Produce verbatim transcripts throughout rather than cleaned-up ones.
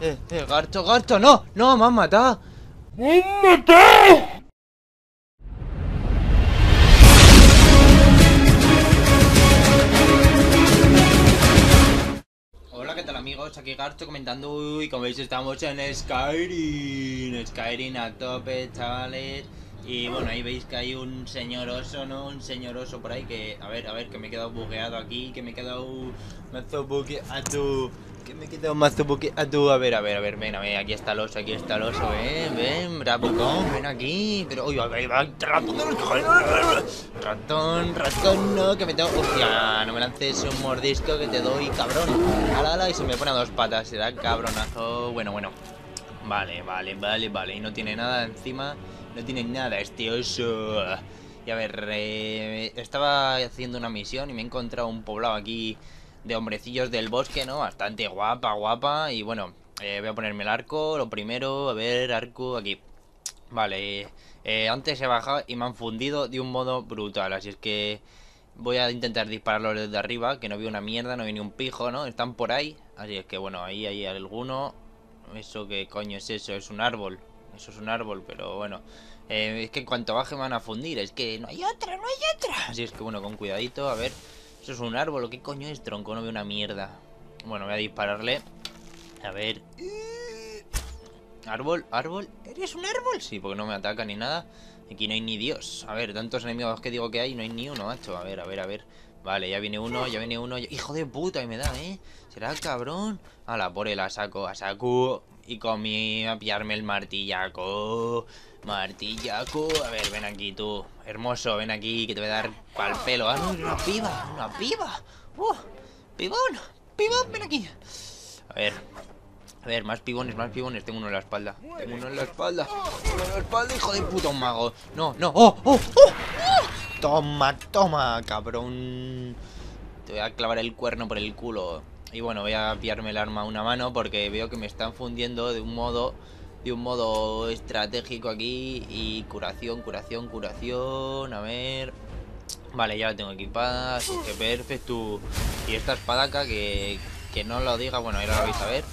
eh, eh, Garcho, Garcho, no, no, me han matado. ¡Me han matado! Hola, ¿qué tal amigos? Aquí Garcho comentando. Uy, como veis estamos en Skyrim. Skyrim a tope, chavales. Y bueno, ahí veis que hay un señor oso, ¿no? Un señor oso por ahí que... A ver, a ver, que me he quedado bugueado aquí, que me he quedado... Mazo bugueado... Que me he quedado mazo bugueado... A ver, a ver, a ver, ven, a ver, aquí está el oso, aquí está el oso, ven, ven, rapucón, ven aquí... Pero, uy, a ver, va, ratón, ratón, ratón, no, que me tengo... Hostia, no me lances un mordisco que te doy, cabrón. Ala, ala, y se me pone a dos patas, será cabronazo... Bueno, bueno... Vale, vale, vale, vale, y no tiene nada encima... No tiene nada este oso. Y a ver, eh, estaba haciendo una misión y me he encontrado un poblado aquí de hombrecillos del bosque, ¿no? Bastante guapa, guapa. Y bueno, eh, voy a ponerme el arco, lo primero, a ver, arco, aquí. Vale, eh, antes he bajado y me han fundido de un modo brutal, así es que voy a intentar dispararlos desde arriba, que no vi una mierda, no vi ni un pijo, ¿no? Están por ahí, así es que bueno, ahí hay alguno. ¿Eso qué coño es eso? Es un árbol. Eso es un árbol, pero bueno, eh, es que en cuanto baje me van a fundir, es que no hay otra, no hay otra. Así es que bueno, con cuidadito, a ver. Eso es un árbol, ¿qué coño es, tronco? No veo una mierda. Bueno, voy a dispararle. A ver. Árbol, árbol, ¿eres un árbol? Sí, porque no me ataca ni nada. Aquí no hay ni Dios. A ver, tantos enemigos que digo que hay, no hay ni uno, macho. A ver, a ver, a ver. Vale, ya viene uno, ya viene uno. Hijo de puta, y me da, ¿eh? ¿Será cabrón? Ala, por él, a saco, a saco. Y comí a pillarme el martillaco. Martillaco. A ver, ven aquí tú. Hermoso, ven aquí que te voy a dar pal pelo. Ah, no, una piba, una piba. Uh, pibón, pibón, ven aquí. A ver, a ver, más pibones, más pibones. Tengo uno en la espalda. Tengo uno en la espalda. Uno en la espalda, hijo de puta, un mago. No, no, oh, oh, oh. Toma, toma, cabrón. Te voy a clavar el cuerno por el culo. Y bueno, voy a pillarme el arma a una mano porque veo que me están fundiendo de un modo de un modo estratégico aquí. Y curación, curación, curación. A ver. Vale, ya la tengo equipada. Así que perfecto. Y esta espada acá que, que no lo diga. Bueno, ahora lo vais a ver.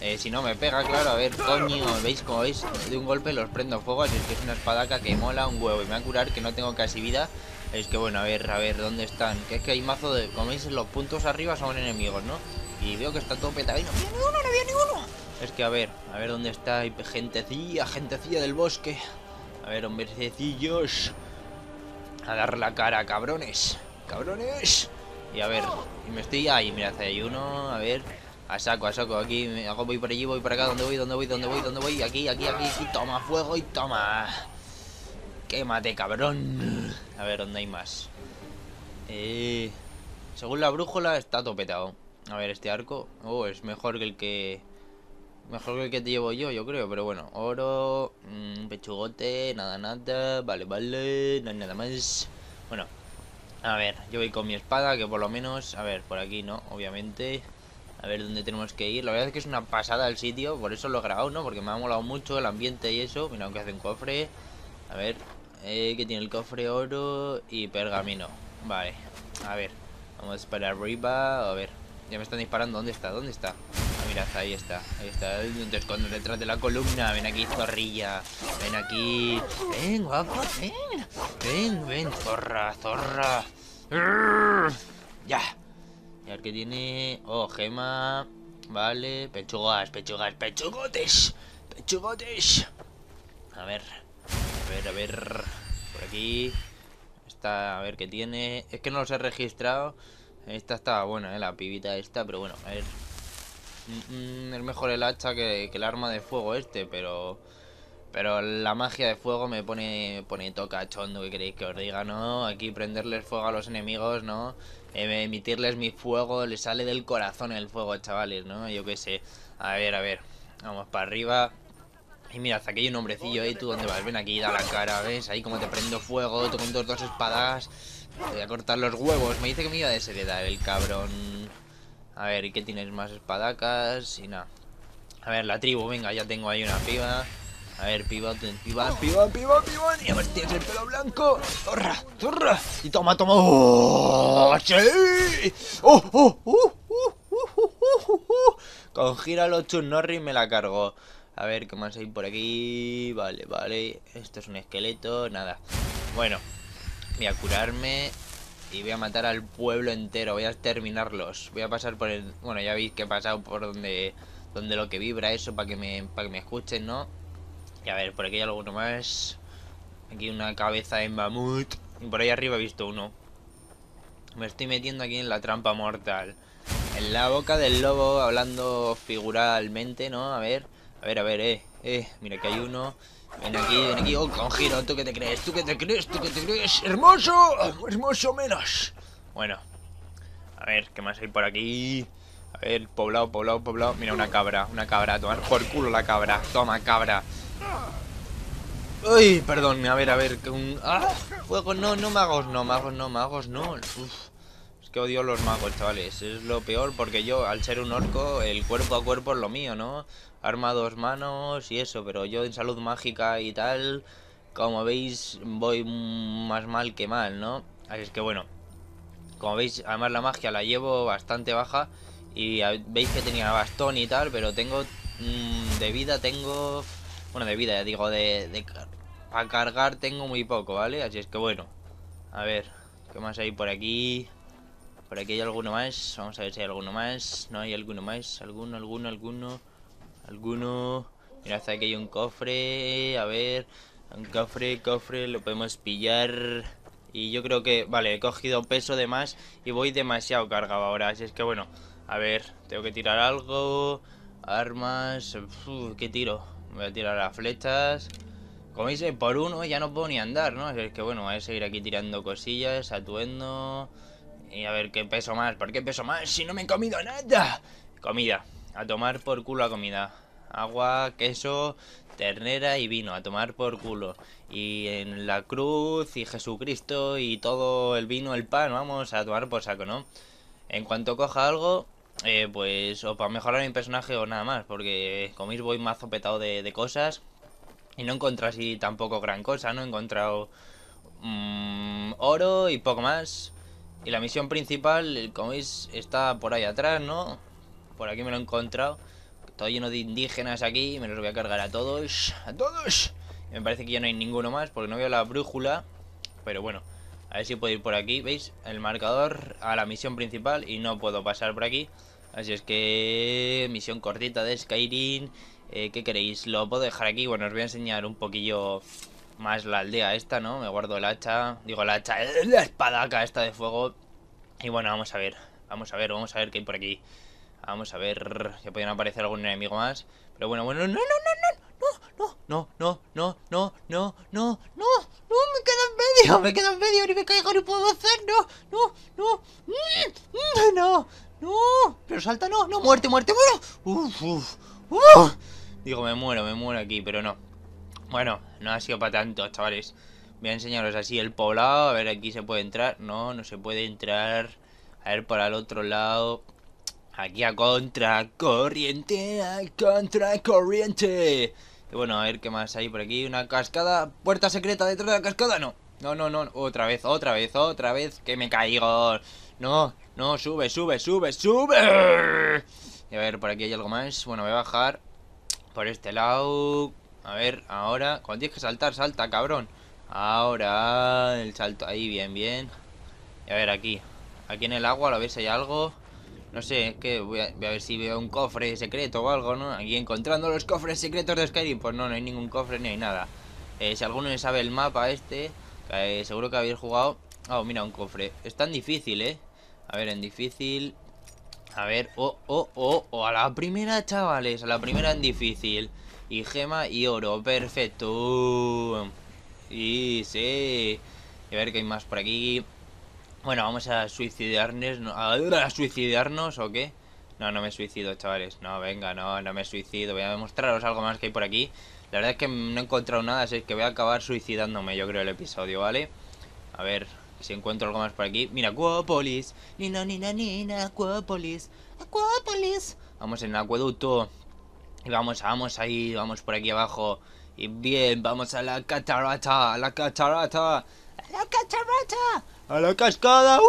Eh, si no me pega, claro, a ver, coño, veis como veis, de un golpe los prendo fuego, así que es una espadaca que mola un huevo y me va a curar que no tengo casi vida. Es que bueno, a ver, a ver, ¿dónde están? Que es que hay mazo de, como veis, los puntos arriba son enemigos, ¿no? Y veo que está todo petado y no había ninguno, no había ninguno. Es que a ver, a ver dónde está, hay gentecilla, gentecilla del bosque. A ver, hombrecillos. A dar la cara, cabrones, cabrones. Y a ver, y me estoy ahí, mirad, hay uno, a ver. A saco, a saco, aquí, me hago, voy por allí, voy por acá, ¿dónde voy? ¿Dónde voy? ¿Dónde voy? ¿Dónde voy? Aquí, aquí, aquí, aquí, toma fuego y toma. Quémate, cabrón. A ver, ¿dónde hay más? Eh... Según la brújula está topetado. A ver, este arco, oh, es mejor que el que... Mejor que el que te llevo yo, yo creo, pero bueno. Oro, mmm, pechugote, nada, nada, vale, vale, no hay nada más. Bueno, a ver, yo voy con mi espada, que por lo menos, a ver, por aquí no, obviamente. A ver dónde tenemos que ir. La verdad es que es una pasada el sitio. Por eso lo he grabado, ¿no? Porque me ha molado mucho el ambiente y eso. Mira, aunque hace un cofre. A ver. Eh, que tiene el cofre, oro y pergamino. Vale. A ver. Vamos para arriba. A ver. Ya me están disparando. ¿Dónde está? ¿Dónde está? Ah, mirad. Ahí está. Ahí está. Te escondes detrás de la columna. Ven aquí, zorrilla. Ven aquí. Ven, guapo. Ven. Ven, ven. Zorra, zorra. Ya. Y al que tiene... Oh, gema. Vale. Pechugas, pechugas, pechugotes. Pechugotes. A ver. A ver, a ver. Por aquí. Esta, a ver qué tiene. Es que no los he registrado. Esta estaba buena, ¿eh? La pibita esta. Pero bueno, a ver. Mm, mm, es mejor el hacha que, que el arma de fuego este. Pero... Pero la magia de fuego me pone, me pone tocachondo, ¿qué queréis que os diga? No, aquí prenderles fuego a los enemigos, ¿no? Eh, emitirles mi fuego, les sale del corazón el fuego, chavales, ¿no? Yo qué sé. A ver, a ver, vamos para arriba. Y mira, aquí hay un hombrecillo, ¿eh? ¿Tú dónde vas? Ven aquí, da la cara, ¿ves? Ahí como te prendo fuego, te cuento dos espadas. Te voy a cortar los huevos. Me dice que me iba a desheredar el cabrón. A ver, ¿y qué tienes más espadacas? Y nada. A ver, la tribu, venga, ya tengo ahí una piba. A ver, pivot, pivot, pivot, pivot, pivot. Y a ver, tienes el pelo blanco. Zorra, zorra. Y toma, toma. ¡Oh, sí! ¡Oh, oh, oh, oh, oh! Uh, uh, uh, uh. Con gira los Chun Norris me la cargo. A ver, ¿qué más hay por aquí? Vale, vale. Esto es un esqueleto, nada. Bueno, voy a curarme y voy a matar al pueblo entero. Voy a exterminarlos. Voy a pasar por el... Bueno, ya veis que he pasado por donde donde lo que vibra eso para que me, para que me escuchen, ¿no? Y a ver, por aquí hay alguno más. Aquí una cabeza de mamut. Y por ahí arriba he visto uno. Me estoy metiendo aquí en la trampa mortal. En la boca del lobo, hablando figuralmente, ¿no? A ver... A ver, a ver, eh, eh, mira que hay uno. Ven aquí, ven aquí, oh, con giro, ¿tú qué te crees? ¿Tú qué te crees? ¿Tú qué te crees? ¡Hermoso! ¡Hermoso menos! Bueno, a ver, ¿qué más hay por aquí? A ver, poblado, poblado, poblado. Mira, una cabra, una cabra, tomar por culo la cabra. Toma, cabra. Uy, perdón, a ver, a ver, que un... ¡Ah! Fuego, no, no, magos, no, magos, no, magos, no. Uf. Que odio a los magos, chavales, es lo peor porque yo, al ser un orco, el cuerpo a cuerpo es lo mío, ¿no? Arma dos manos y eso, pero yo en salud mágica y tal, como veis, voy más mal que mal, ¿no? Así es que bueno, como veis, además la magia la llevo bastante baja y veis que tenía bastón y tal, pero tengo mmm, de vida, tengo... Bueno, de vida, digo, de... de para cargar tengo muy poco, ¿vale? Así es que bueno, a ver, ¿qué más hay por aquí? Por aquí hay alguno más, vamos a ver si hay alguno más. No hay alguno más, alguno, alguno, alguno. Alguno. Mira, hasta aquí hay un cofre. A ver, un cofre, cofre, lo podemos pillar. Y yo creo que, vale, he cogido peso de más y voy demasiado cargado ahora. Así es que bueno, a ver, tengo que tirar algo. Armas, uf, ¿qué tiro? Voy a tirar las flechas. Como veis, por uno ya no puedo ni andar, ¿no? Así es que bueno, voy a seguir aquí tirando cosillas, atuendo. Y a ver, ¿qué peso más? ¿Por qué peso más si no me he comido nada? Comida. A tomar por culo la comida. Agua, queso, ternera y vino. A tomar por culo. Y en la cruz y Jesucristo y todo el vino, el pan. Vamos a tomar por saco, ¿no? En cuanto coja algo, eh, pues o para mejorar mi personaje o nada más. Porque coméis voy mazo petado de, de cosas. Y no he encontrado así tampoco gran cosa, ¿no? He encontrado mmm, oro y poco más. Y la misión principal, como veis, está por ahí atrás, ¿no? Por aquí me lo he encontrado. Todo lleno de indígenas aquí. Me los voy a cargar a todos. ¡A todos! Me parece que ya no hay ninguno más porque no veo la brújula. Pero bueno, a ver si puedo ir por aquí. ¿Veis? El marcador a la misión principal y no puedo pasar por aquí. Así es que... Misión cortita de Skyrim. Eh, ¿Qué queréis? Lo puedo dejar aquí. Bueno, os voy a enseñar un poquillo... Más la aldea esta, ¿no? Me guardo el hacha. Digo, el hacha, la espadaca esta de fuego. Y bueno, vamos a ver. Vamos a ver, vamos a ver qué hay por aquí. Vamos a ver si pueden aparecer algún enemigo más. Pero bueno, bueno, no, no, no, no. No, no, no, no, no, no, no, no, me quedo en medio. Me quedo en medio y me caigo y puedo avanzar. No, no, no. No, no. Pero salta, no, no, muerte, muerte, muero. Uf, uf, uf. Digo, me muero, me muero aquí, pero no. Bueno, no ha sido para tanto, chavales. Voy a enseñaros así el poblado. A ver, aquí se puede entrar. No, no se puede entrar. A ver, para el otro lado. Aquí a contracorriente. A contracorriente. Y bueno, a ver qué más hay por aquí. Una cascada. ¿Puerta secreta detrás de la cascada? No. No, no, no. Otra vez, otra vez, otra vez. Que me caigo. No, no, sube, sube, sube, sube. Y a ver, por aquí hay algo más. Bueno, voy a bajar. Por este lado. A ver, ahora... Cuando tienes que saltar, salta, cabrón. Ahora... El salto... Ahí, bien, bien. Y a ver, aquí. Aquí en el agua, a ver si hay algo. No sé, es que voy a, voy a ver si veo un cofre secreto o algo, ¿no? Aquí encontrando los cofres secretos de Skyrim. Pues no, no hay ningún cofre ni hay nada. Eh, si alguno sabe el mapa este... Que, eh, seguro que habéis jugado... Oh, mira, un cofre. Es tan difícil, ¿eh? A ver, en difícil... A ver... Oh, oh, oh, oh. A la primera, chavales. A la primera en difícil. Y gema y oro, perfecto. Y sí. A ver qué hay más por aquí. Bueno, vamos a suicidarnos. ¿A suicidarnos o qué? No, no me suicido, chavales. No, venga, no, no me suicido. Voy a mostraros algo más que hay por aquí. La verdad es que no he encontrado nada, así que voy a acabar suicidándome, yo creo, el episodio, ¿vale? A ver si encuentro algo más por aquí. Mira, Acuópolis. Nina, nina, nina, Acuópolis. Acuópolis. Vamos en el acueducto. Y vamos, vamos ahí, vamos por aquí abajo. Y bien, vamos a la catarata, a la catarata, a la catarata, a la cascada.